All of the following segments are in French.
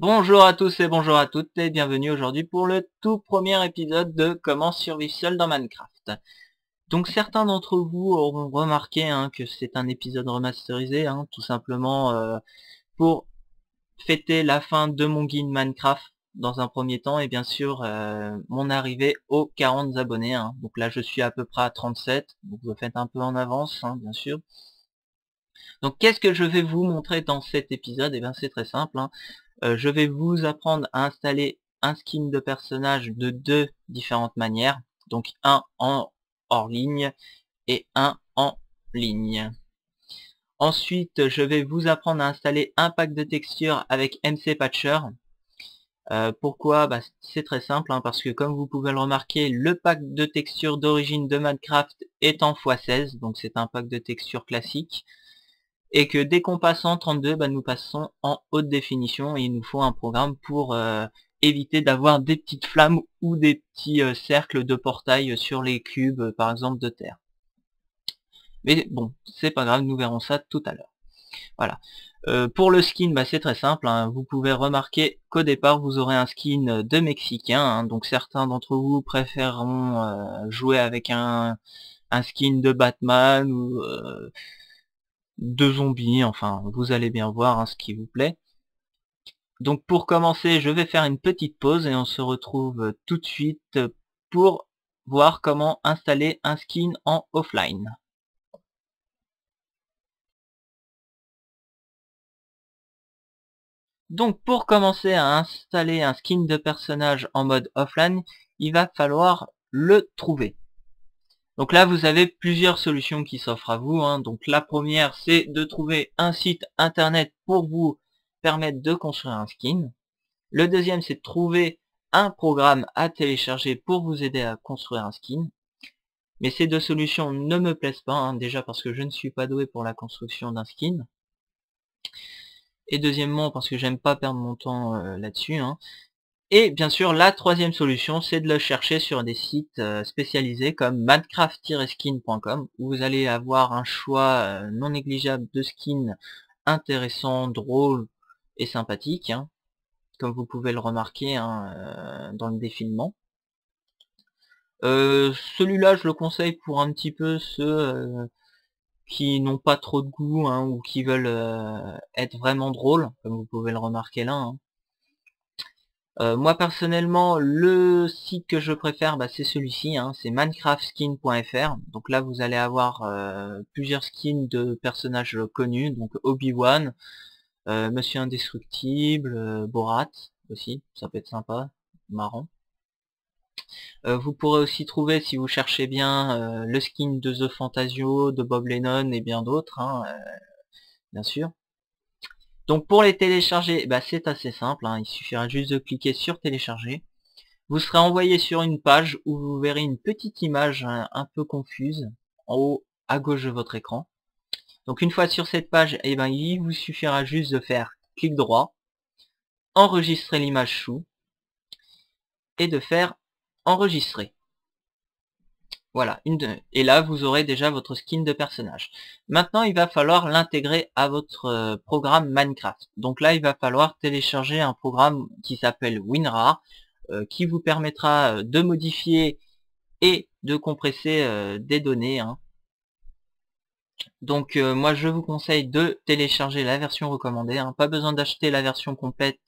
Bonjour à tous et bonjour à toutes et bienvenue aujourd'hui pour le tout premier épisode de Comment survivre seul dans Minecraft. Donc certains d'entre vous auront remarqué que c'est un épisode remasterisé, tout simplement pour fêter la fin de mon guide Minecraft dans un premier temps et bien sûr mon arrivée aux 40 abonnés. Donc là je suis à peu près à 37, donc vous faites un peu en avance bien sûr. Donc qu'est-ce que je vais vous montrer dans cet épisode? Eh bien c'est très simple. Je vais vous apprendre à installer un skin de personnage de deux différentes manières. Donc un en hors ligne et un en ligne. Ensuite, je vais vous apprendre à installer un pack de textures avec MC Patcher. Pourquoi? C'est très simple, parce que comme vous pouvez le remarquer, le pack de textures d'origine de Minecraft est en x16. Donc c'est un pack de textures classique. Et que dès qu'on passe en 32, nous passons en haute définition et il nous faut un programme pour éviter d'avoir des petites flammes ou des petits cercles de portail sur les cubes, par exemple, de terre. Mais bon, c'est pas grave, nous verrons ça tout à l'heure. Voilà. Pour le skin, c'est très simple. Vous pouvez remarquer qu'au départ, vous aurez un skin de Mexicain. Donc certains d'entre vous préféreront jouer avec un skin de Batman ou... de zombies, enfin vous allez bien voir ce qui vous plaît. Donc pour commencer je vais faire une petite pause et on se retrouve tout de suite pour voir comment installer un skin en offline. Donc pour commencer à installer un skin de personnage en mode offline, il va falloir le trouver. Donc là, vous avez plusieurs solutions qui s'offrent à vous. Donc la première, c'est de trouver un site internet pour vous permettre de construire un skin. Le deuxième, c'est de trouver un programme à télécharger pour vous aider à construire un skin. Mais ces deux solutions ne me plaisent pas, déjà parce que je ne suis pas doué pour la construction d'un skin. Et deuxièmement, parce que j'aime pas perdre mon temps là-dessus. Et bien sûr, la troisième solution, c'est de le chercher sur des sites spécialisés comme minecraft-skin.com, où vous allez avoir un choix non négligeable de skins intéressants, drôles et sympathiques, comme vous pouvez le remarquer dans le défilement. Celui-là, je le conseille pour un petit peu ceux qui n'ont pas trop de goût ou qui veulent être vraiment drôles, comme vous pouvez le remarquer là. Moi personnellement, le site que je préfère, c'est celui-ci, c'est minecraft-skin.fr. Donc là, vous allez avoir plusieurs skins de personnages connus, donc Obi-Wan, Monsieur Indestructible, Borat aussi, ça peut être sympa, marrant. Vous pourrez aussi trouver, si vous cherchez bien, le skin de The Fantasio, de Bob Lennon et bien d'autres, bien sûr. Donc pour les télécharger, c'est assez simple, il suffira juste de cliquer sur télécharger. Vous serez envoyé sur une page où vous verrez une petite image un peu confuse en haut à gauche de votre écran. Donc une fois sur cette page, il vous suffira juste de faire clic droit, enregistrer l'image sous et de faire enregistrer. Voilà, et là vous aurez déjà votre skin de personnage. Maintenant il va falloir l'intégrer à votre programme Minecraft. Donc là il va falloir télécharger un programme qui s'appelle WinRAR, qui vous permettra de modifier et de compresser des données. Donc moi je vous conseille de télécharger la version recommandée. Pas besoin d'acheter la version complète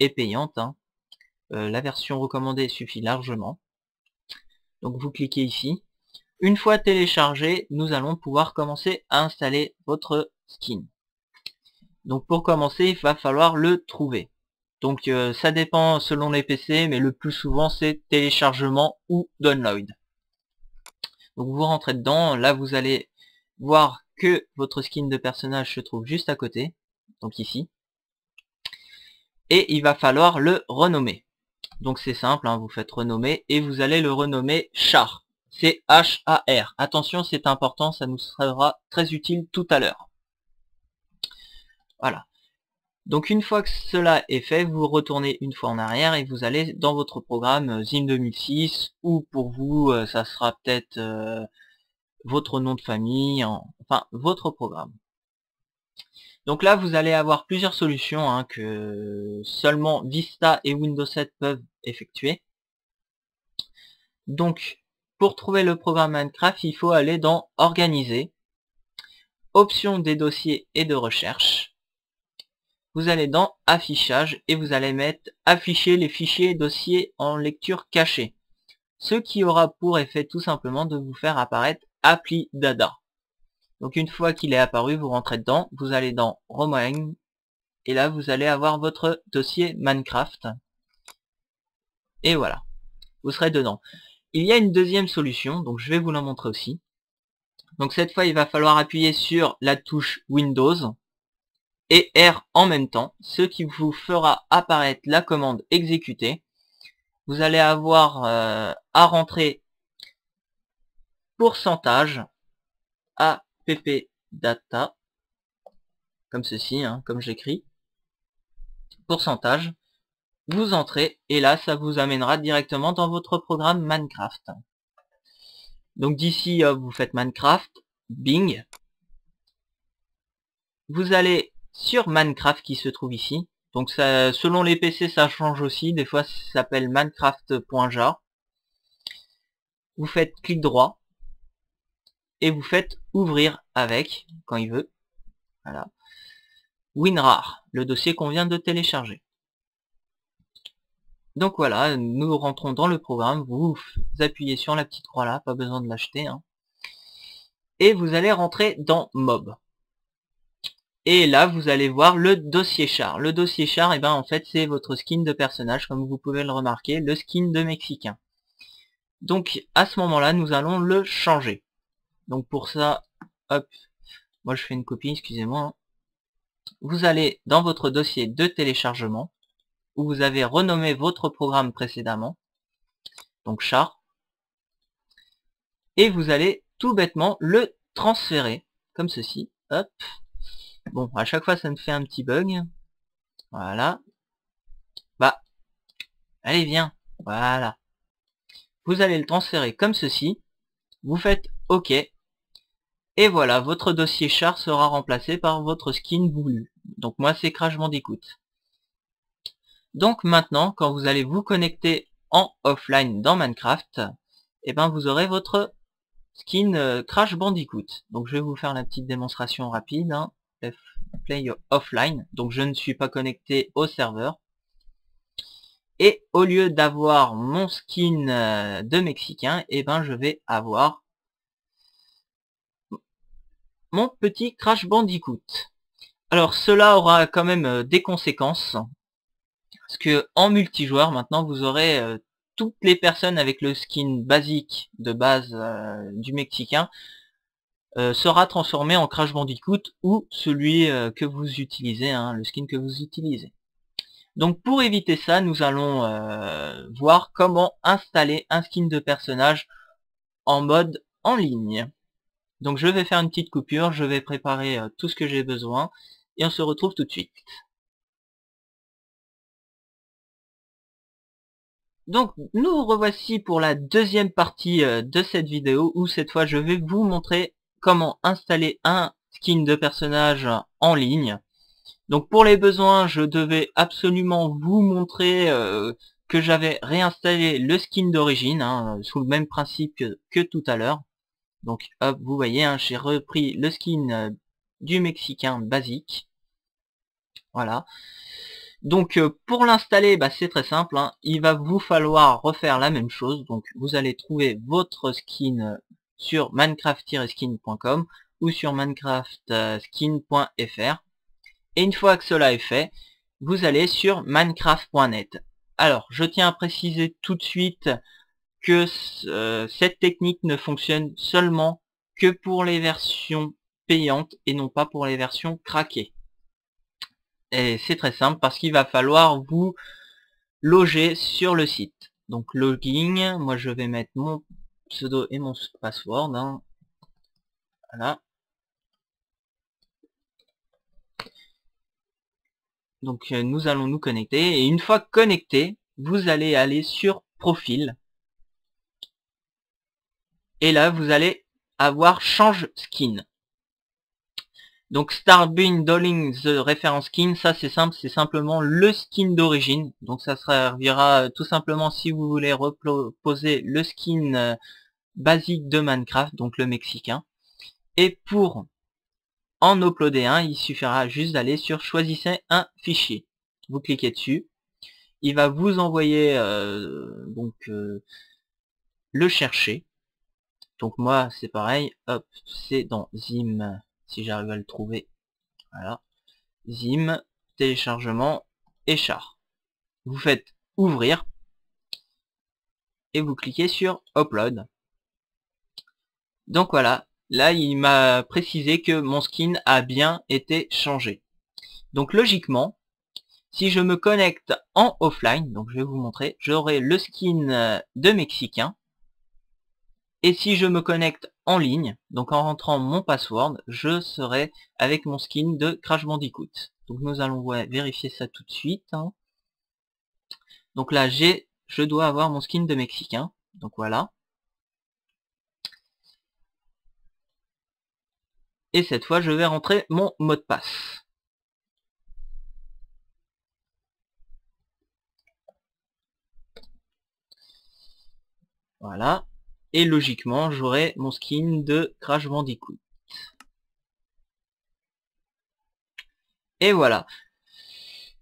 et payante. La version recommandée suffit largement. Donc vous cliquez ici. Une fois téléchargé, nous allons pouvoir commencer à installer votre skin. Donc pour commencer, il va falloir le trouver. Donc ça dépend selon les PC, mais le plus souvent c'est téléchargement ou download. Donc vous rentrez dedans, là vous allez voir que votre skin de personnage se trouve juste à côté, donc ici. Et il va falloir le renommer. Donc c'est simple, vous faites renommer et vous allez le renommer char. C'est H-A-R. Attention, c'est important, ça nous sera très utile tout à l'heure. Voilà. Donc une fois que cela est fait, vous retournez une fois en arrière et vous allez dans votre programme zim2006 ou pour vous, ça sera peut-être votre nom de famille, enfin votre programme. Donc là vous allez avoir plusieurs solutions hein, que seulement Vista et Windows 7 peuvent effectuer. Donc pour trouver le programme Minecraft, il faut aller dans Organiser, Options des dossiers et de recherche. Vous allez dans Affichage et vous allez mettre Afficher les fichiers et dossiers en lecture cachée. Ce qui aura pour effet tout simplement de vous faire apparaître Appli Dada. Donc une fois qu'il est apparu, vous rentrez dedans, vous allez dans Roaming et là vous allez avoir votre dossier Minecraft. Et voilà, vous serez dedans. Il y a une deuxième solution, donc je vais vous la montrer aussi. Donc cette fois il va falloir appuyer sur la touche Windows et R en même temps, ce qui vous fera apparaître la commande exécutée. Vous allez avoir à rentrer pourcentage appdata, comme ceci, hein, comme j'écris, pourcentage, vous entrez et là ça vous amènera directement dans votre programme Minecraft. Donc d'ici vous faites Minecraft, Bing, vous allez sur Minecraft qui se trouve ici. Donc ça, selon les PC ça change aussi, des fois ça s'appelle minecraft.jar. Vous faites clic droit et vous faites ouvrir avec, quand il veut, voilà, WinRAR, le dossier qu'on vient de télécharger. Donc voilà, nous rentrons dans le programme, vous appuyez sur la petite croix là, pas besoin de l'acheter, hein. Et vous allez rentrer dans Mob. Et là, vous allez voir le dossier char. Le dossier char, et ben en fait, c'est votre skin de personnage, comme vous pouvez le remarquer, le skin de Mexicain. Donc à ce moment-là, nous allons le changer. Donc pour ça, hop, moi je fais une copie, excusez-moi. Vous allez dans votre dossier de téléchargement, où vous avez renommé votre programme précédemment, donc char, et vous allez tout bêtement le transférer, comme ceci, hop. Bon, à chaque fois ça me fait un petit bug, voilà. Bah, allez viens, voilà. Vous allez le transférer comme ceci, vous faites OK. Et voilà, votre dossier char sera remplacé par votre skin voulu. Donc moi c'est Crash Bandicoot. Donc maintenant, quand vous allez vous connecter en offline dans Minecraft, et ben vous aurez votre skin Crash Bandicoot. Donc je vais vous faire la petite démonstration rapide. Hein. Play offline. Donc je ne suis pas connecté au serveur. Et au lieu d'avoir mon skin de Mexicain, et ben je vais avoir mon petit Crash Bandicoot. Alors cela aura quand même des conséquences, parce que en multijoueur maintenant vous aurez toutes les personnes avec le skin basique de base du Mexicain sera transformé en Crash Bandicoot ou celui que vous utilisez, hein, le skin que vous utilisez. Donc pour éviter ça, nous allons voir comment installer un skin de personnage en mode en ligne. Donc je vais faire une petite coupure, je vais préparer tout ce que j'ai besoin, et on se retrouve tout de suite. Donc nous revoici pour la deuxième partie de cette vidéo, où cette fois je vais vous montrer comment installer un skin de personnage en ligne. Donc pour les besoins, je devais absolument vous montrer que j'avais réinstallé le skin d'origine, hein, sous le même principe que tout à l'heure. Donc hop, vous voyez, hein, j'ai repris le skin du Mexicain basique. Voilà. Donc pour l'installer, bah, c'est très simple, hein. Il va vous falloir refaire la même chose. Donc vous allez trouver votre skin sur minecraft-skin.com ou sur minecraft-skin.fr. Et une fois que cela est fait, vous allez sur minecraft.net. Alors je tiens à préciser tout de suite que cette technique ne fonctionne seulement que pour les versions payantes et non pas pour les versions craquées. Et c'est très simple parce qu'il va falloir vous loger sur le site. Donc login, moi je vais mettre mon pseudo et mon password. Hein. Voilà. Donc nous allons nous connecter et une fois connecté, vous allez aller sur profil. Et là, vous allez avoir change skin. Donc Starbin Dolling the Reference Skin, ça c'est simple, c'est simplement le skin d'origine. Donc ça servira tout simplement si vous voulez reposer le skin basique de Minecraft, donc le mexicain. Et pour en uploader un, il suffira juste d'aller sur choisissez un fichier. Vous cliquez dessus, il va vous envoyer le chercher. Donc moi c'est pareil, hop, c'est dans zim. Si j'arrive à le trouver, voilà, zim, téléchargement, et char. Vous faites ouvrir, et vous cliquez sur upload. Donc voilà, là il m'a précisé que mon skin a bien été changé. Donc logiquement, si je me connecte en offline, donc je vais vous montrer, j'aurai le skin de Mexicain. Et si je me connecte en ligne, donc en rentrant mon password, je serai avec mon skin de Crash Bandicoot. Donc nous allons vérifier ça tout de suite. Donc là, je dois avoir mon skin de Mexicain. Donc voilà. Et cette fois, je vais rentrer mon mot de passe. Voilà. Et logiquement, j'aurai mon skin de Crash Bandicoot. Et voilà.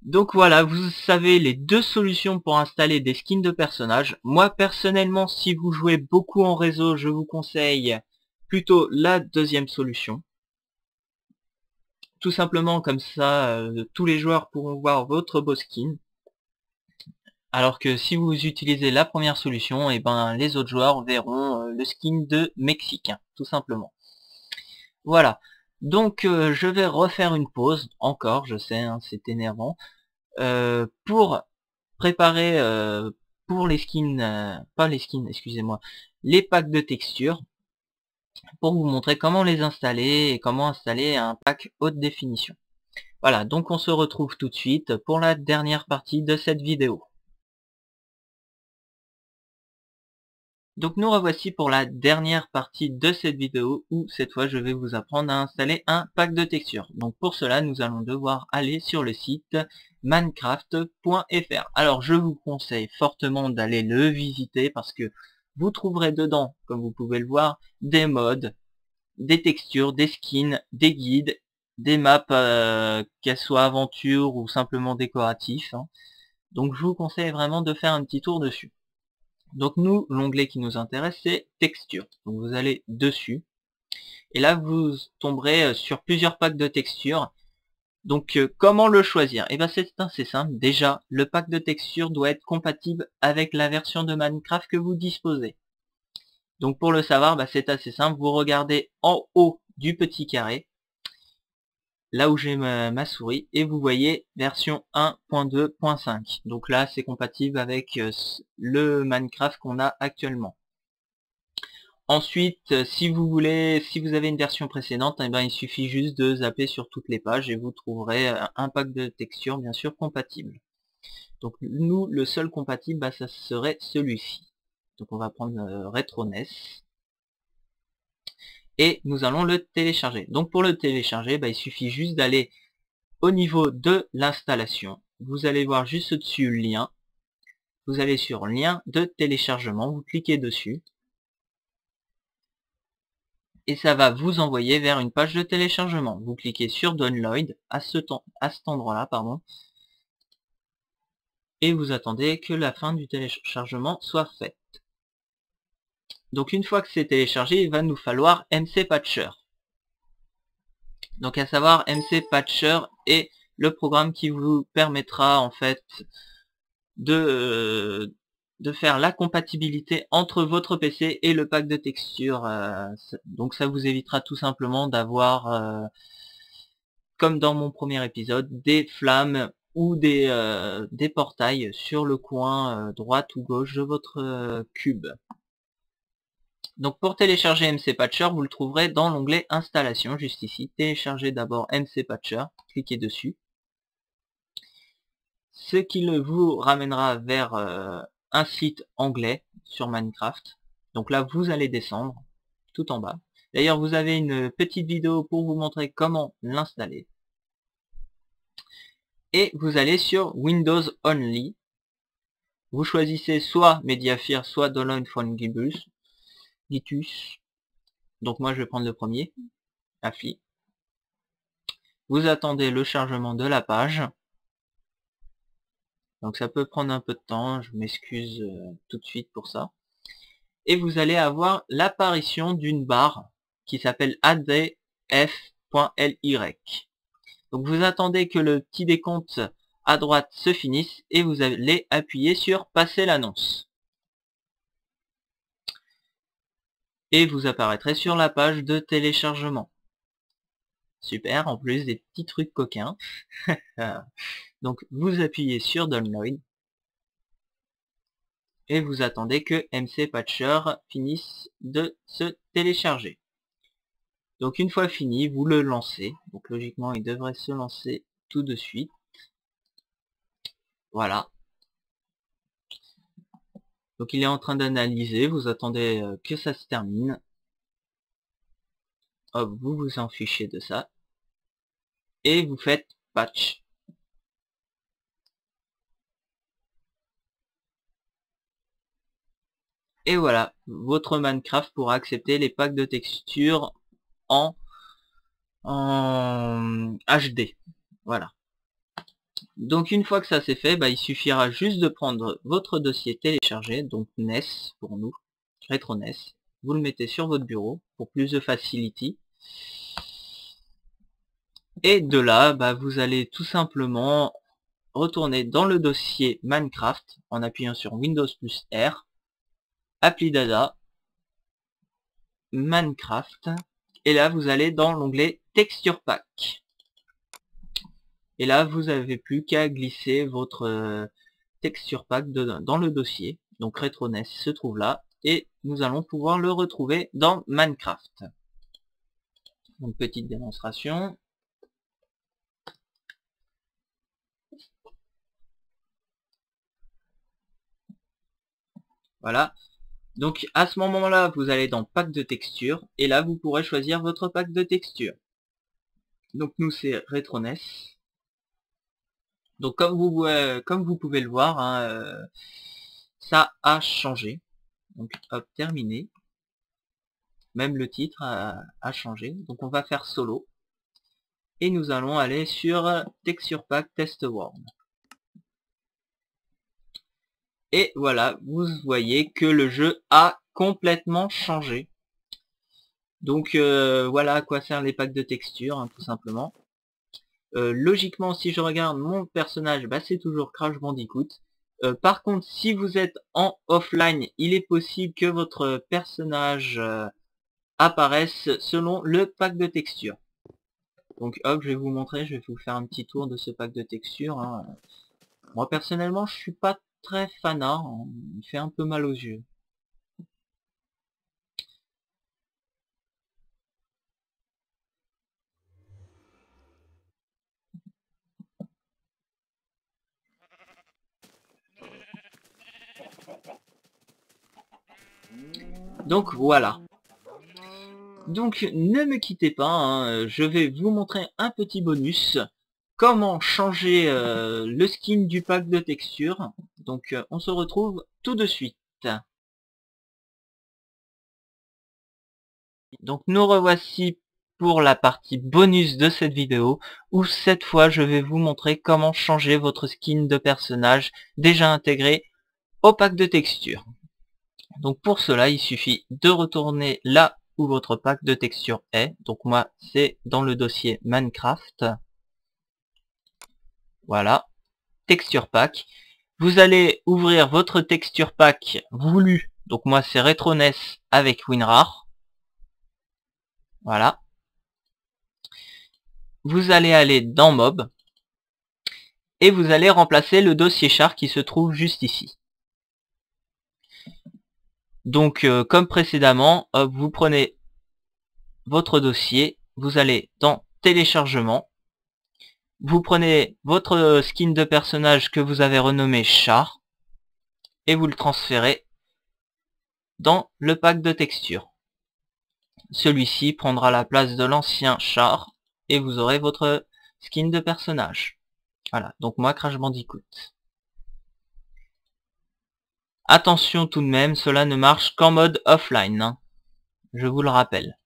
Donc voilà, vous savez les deux solutions pour installer des skins de personnages. Moi, personnellement, si vous jouez beaucoup en réseau, je vous conseille plutôt la deuxième solution. Tout simplement, comme ça, tous les joueurs pourront voir votre beau skin. Alors que si vous utilisez la première solution, et ben les autres joueurs verront le skin de Mexicain, tout simplement. Voilà. Donc je vais refaire une pause, encore, je sais, hein, c'est énervant, pour préparer pour les skins, pas les skins, excusez-moi, les packs de textures, pour vous montrer comment les installer et comment installer un pack haute définition. Voilà, donc on se retrouve tout de suite pour la dernière partie de cette vidéo. Donc nous revoici pour la dernière partie de cette vidéo où cette fois je vais vous apprendre à installer un pack de textures. Donc pour cela nous allons devoir aller sur le site minecraft.fr. Alors je vous conseille fortement d'aller le visiter parce que vous trouverez dedans, comme vous pouvez le voir, des mods, des textures, des skins, des guides, des maps, qu'elles soient aventure ou simplement décoratifs. Donc je vous conseille vraiment de faire un petit tour dessus. Donc nous, l'onglet qui nous intéresse, c'est textures. Donc vous allez dessus. Et là, vous tomberez sur plusieurs packs de textures. Donc comment le choisir? Et bien c'est assez simple. Déjà, le pack de textures doit être compatible avec la version de Minecraft que vous disposez. Donc pour le savoir, c'est assez simple. Vous regardez en haut du petit carré, là où j'ai ma souris, et vous voyez version 1.2.5. Donc là, c'est compatible avec le Minecraft qu'on a actuellement. Ensuite, si vous avez une version précédente, eh ben, il suffit juste de zapper sur toutes les pages et vous trouverez un pack de textures, bien sûr, compatible. Donc nous, le seul compatible, ça serait celui-ci. Donc on va prendre Retro NES. Et nous allons le télécharger. Donc pour le télécharger, il suffit juste d'aller au niveau de l'installation. Vous allez voir juste au-dessus le lien. Vous allez sur lien de téléchargement. Vous cliquez dessus. Et ça va vous envoyer vers une page de téléchargement. Vous cliquez sur Download à cet endroit-là, pardon. Et vous attendez que la fin du téléchargement soit faite. Donc une fois que c'est téléchargé, il va nous falloir MC Patcher. Donc à savoir, MC Patcher est le programme qui vous permettra en fait de faire la compatibilité entre votre PC et le pack de textures. Donc ça vous évitera tout simplement d'avoir, comme dans mon premier épisode, des flammes ou des portails sur le coin droite ou gauche de votre cube. Donc pour télécharger MC Patcher, vous le trouverez dans l'onglet installation, juste ici. Téléchargez d'abord MC Patcher, cliquez dessus. Ce qui vous ramènera vers un site anglais sur Minecraft. Donc là, vous allez descendre tout en bas. D'ailleurs, vous avez une petite vidéo pour vous montrer comment l'installer. Et vous allez sur Windows Only. Vous choisissez soit Mediafire, soit Download from Gitus. Donc moi je vais prendre le premier, Appli. Vous attendez le chargement de la page. Donc ça peut prendre un peu de temps, je m'excuse tout de suite pour ça. Et vous allez avoir l'apparition d'une barre qui s'appelle adf.ly. Donc vous attendez que le petit décompte à droite se finisse et vous allez appuyer sur passer l'annonce. Et vous apparaîtrez sur la page de téléchargement. Super, en plus des petits trucs coquins. Donc vous appuyez sur Download. Et vous attendez que MC Patcher finisse de se télécharger. Donc une fois fini, vous le lancez. Donc logiquement, il devrait se lancer tout de suite. Voilà. Donc il est en train d'analyser, vous attendez que ça se termine. Hop, vous vous en fichez de ça. Et vous faites patch. Et voilà, votre Minecraft pourra accepter les packs de textures en HD. Voilà. Donc une fois que ça c'est fait, il suffira juste de prendre votre dossier téléchargé, donc NES pour nous, Retro NES. Vous le mettez sur votre bureau pour plus de facility. Et de là, vous allez tout simplement retourner dans le dossier Minecraft en appuyant sur Windows plus R. Appli data, Minecraft, et là vous allez dans l'onglet Texture Pack. Et là vous n'avez plus qu'à glisser votre Texture Pack dans le dossier. Donc Retro NES se trouve là, et nous allons pouvoir le retrouver dans Minecraft. Une petite démonstration. Voilà. Donc à ce moment-là, vous allez dans pack de texture, et là vous pourrez choisir votre pack de texture. Donc nous c'est Retro NES. Donc comme vous pouvez le voir, ça a changé. Donc hop, terminé. Même le titre a changé. Donc on va faire solo. Et nous allons aller sur Texture Pack Test World. Et voilà, vous voyez que le jeu a complètement changé. Donc voilà à quoi servent les packs de textures, tout simplement. Logiquement, si je regarde mon personnage, c'est toujours Crash Bandicoot. Par contre, si vous êtes en offline, il est possible que votre personnage apparaisse selon le pack de textures. Donc hop, je vais vous montrer, je vais vous faire un petit tour de ce pack de textures. Moi personnellement, je suis pas très fanard, il fait un peu mal aux yeux. Donc voilà. Donc ne me quittez pas, je vais vous montrer un petit bonus. Comment changer le skin du pack de texture. Donc on se retrouve tout de suite. Donc nous revoici pour la partie bonus de cette vidéo, où cette fois je vais vous montrer comment changer votre skin de personnage déjà intégré au pack de texture. Donc pour cela, il suffit de retourner là où votre pack de texture est. Donc moi c'est dans le dossier Minecraft. Voilà, texture pack. Vous allez ouvrir votre texture pack voulu. Donc moi c'est Retro NES avec WinRAR. Voilà. Vous allez aller dans Mob. Et vous allez remplacer le dossier char qui se trouve juste ici. Donc comme précédemment, vous prenez votre dossier. Vous allez dans téléchargement. Vous prenez votre skin de personnage que vous avez renommé char et vous le transférez dans le pack de texture. celui-ci prendra la place de l'ancien char et vous aurez votre skin de personnage. Voilà, donc moi Crash Bandicoot. Attention tout de même, cela ne marche qu'en mode offline, hein. Je vous le rappelle.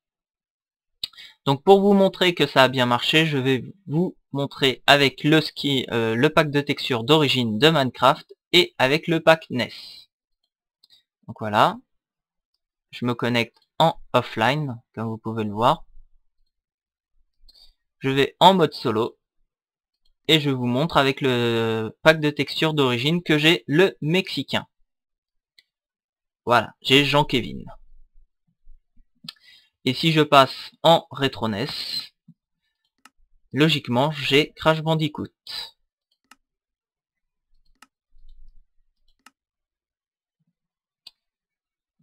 Donc pour vous montrer que ça a bien marché, je vais vous montrer avec le pack de textures d'origine de Minecraft et avec le pack NES. Donc voilà, je me connecte en offline, comme vous pouvez le voir. Je vais en mode solo et je vous montre avec le pack de textures d'origine que j'ai le mexicain. Voilà, j'ai Jean-Kevin. Et si je passe en Retro NES, logiquement j'ai Crash Bandicoot.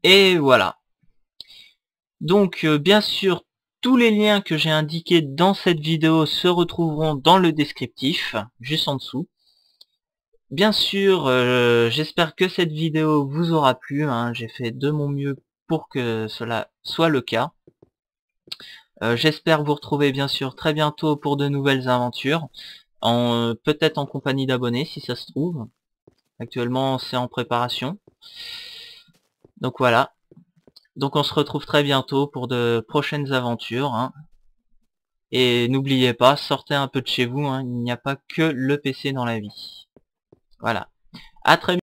Et voilà. Donc bien sûr, tous les liens que j'ai indiqués dans cette vidéo se retrouveront dans le descriptif, juste en dessous. Bien sûr, j'espère que cette vidéo vous aura plu, hein. J'ai fait de mon mieux pour que cela soit le cas. J'espère vous retrouver bien sûr très bientôt pour de nouvelles aventures, peut-être en compagnie d'abonnés si ça se trouve. Actuellement c'est en préparation. Donc voilà. Donc on se retrouve très bientôt pour de prochaines aventures, hein. Et n'oubliez pas, sortez un peu de chez vous, hein. Il n'y a pas que le PC dans la vie. Voilà. À très bientôt.